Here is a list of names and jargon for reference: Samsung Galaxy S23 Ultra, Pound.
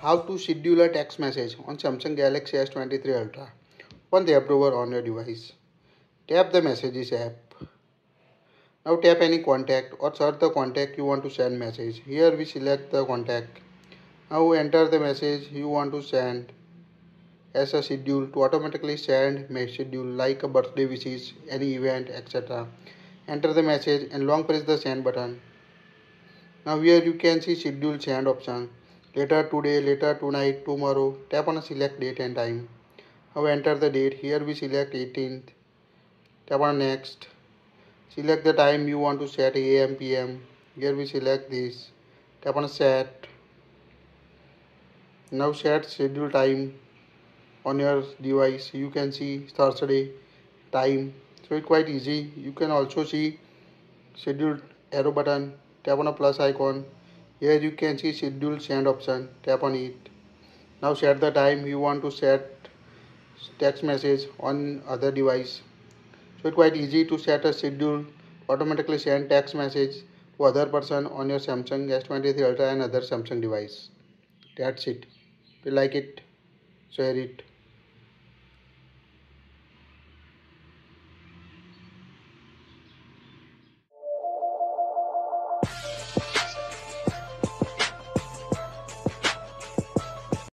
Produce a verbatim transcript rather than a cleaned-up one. How to schedule a text message on Samsung Galaxy S twenty-three Ultra on the approver on your device. Tap the Messages app. Now tap any contact or search the contact you want to send message. Here we select the contact. Now enter the message you want to send as a schedule to automatically send message schedule like a birthday wishes, any event, et cetera. Enter the message and long press the send button. Now here you can see schedule send option. Later today, later tonight, tomorrow. Tap on select date and time. Now enter the date. Here we select eighteenth. Tap on next. Select the time you want to set, A M P M. Here we select this. Tap on set. Now set schedule time on your device. You can see Thursday time. So it's quite easy. You can also see schedule arrow button. Tap on a plus icon. Here you can see schedule send option. Tap on it. Now set the time you want to set text message on other device. So it's quite easy to set a schedule, automatically send text message to other person on your Samsung S twenty-three Ultra and other Samsung device. That's it. If you like it, share it.